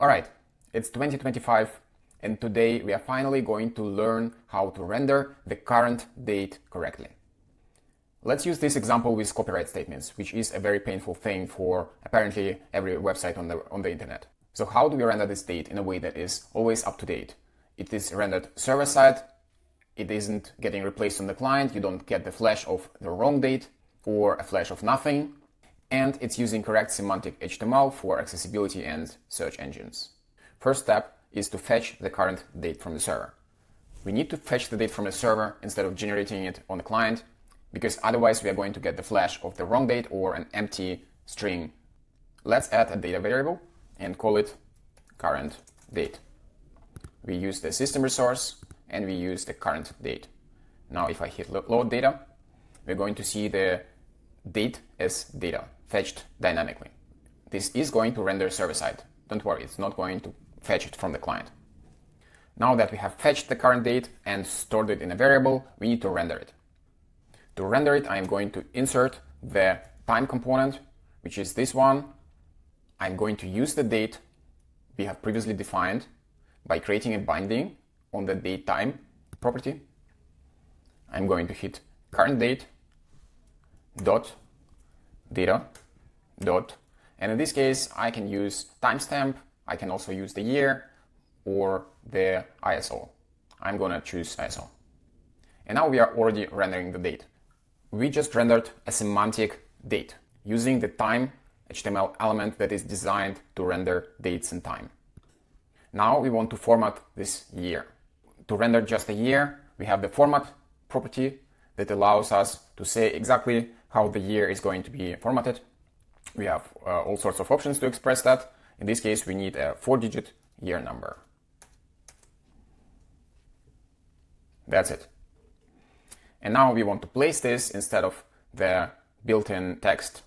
Alright, it's 2025 and today we are finally going to learn how to render the current date correctly. Let's use this example with copyright statements, which is a very painful thing for apparently every website on the internet. So how do we render this date in a way that is always up to date? It is rendered server-side, it isn't getting replaced on the client, you don't get the flash of the wrong date or a flash of nothing, and it's using correct semantic HTML for accessibility and search engines. First step is to fetch the current date from the server. We need to fetch the date from the server instead of generating it on the client, because otherwise we are going to get the flash of the wrong date or an empty string. Let's add a data variable and call it current date. We use the system resource and we use the current date. Now if I hit load data, we're going to see the date as data, fetched dynamically. This is going to render server-side. Don't worry, it's not going to fetch it from the client. Now that we have fetched the current date and stored it in a variable, we need to render it. To render it, I am going to insert the time component, which is this one. I'm going to use the date we have previously defined by creating a binding on the datetime property. I'm going to hit current date dot data dot, and in this case I can use timestamp, I can also use the year or the ISO. I'm gonna choose ISO. And now we are already rendering the date. We just rendered a semantic date using the time HTML element that is designed to render dates and time. Now we want to format this year. To render just a year, we have the format property that allows us to say exactly how the year is going to be formatted. We have all sorts of options to express that. In this case, we need a 4-digit year number. That's it. And now we want to place this instead of the built-in text.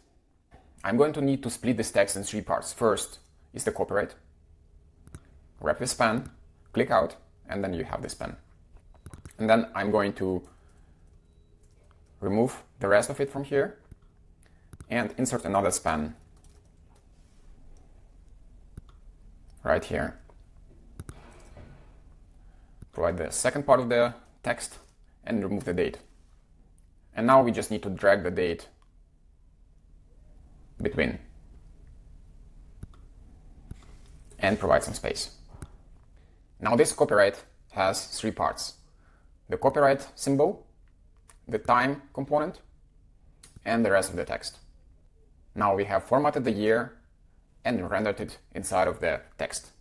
I'm going to need to split this text in three parts. First is the copyright. Wrap this pen, click out, and then you have this pen. And then I'm going to remove the rest of it from here and insert another span right here. Provide the second part of the text and remove the date. And now we just need to drag the date between and provide some space. Now this copyright has three parts: the copyright symbol, the time component, and the rest of the text. Now we have formatted the year and rendered it inside of the text.